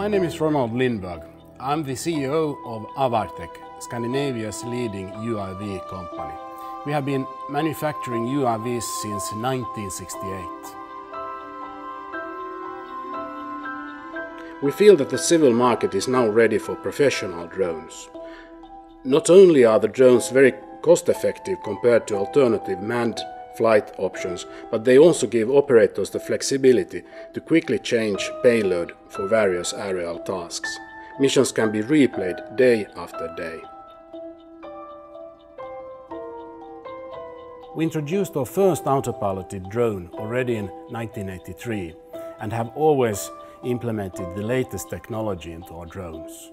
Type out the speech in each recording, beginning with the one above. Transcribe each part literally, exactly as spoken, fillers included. My name is Ronald Lindberg. I'm the C E O of Avartek, Scandinavia's leading U A V company. We have been manufacturing U A Vs since nineteen sixty-eight. We feel that the civil market is now ready for professional drones. Not only are the drones very cost-effective compared to alternative manned flight options, but they also give operators the flexibility to quickly change payload for various aerial tasks. Missions can be replayed day after day. We introduced our first autopiloted drone already in nineteen eighty-three and have always implemented the latest technology into our drones.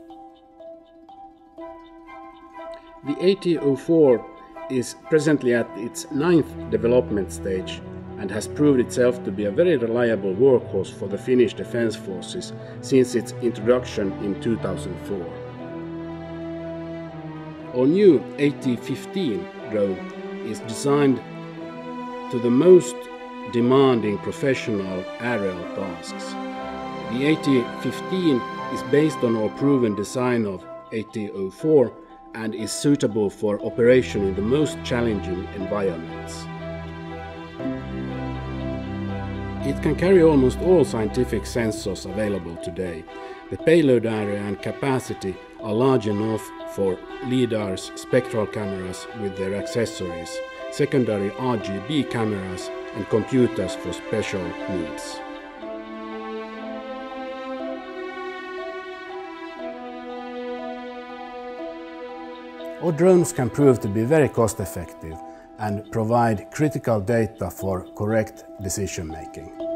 The A T zero four is presently at its ninth development stage and has proved itself to be a very reliable workhorse for the Finnish Defence Forces since its introduction in two thousand four. Our new A T fifteen drone is designed to the most demanding professional aerial tasks. The A T fifteen is based on our proven design of A T zero four and is suitable for operation in the most challenging environments. It can carry almost all scientific sensors available today. The payload area and capacity are large enough for LIDARs, spectral cameras with their accessories, secondary R G B cameras and computers for special needs. Our drones can prove to be very cost-effective and provide critical data for correct decision-making.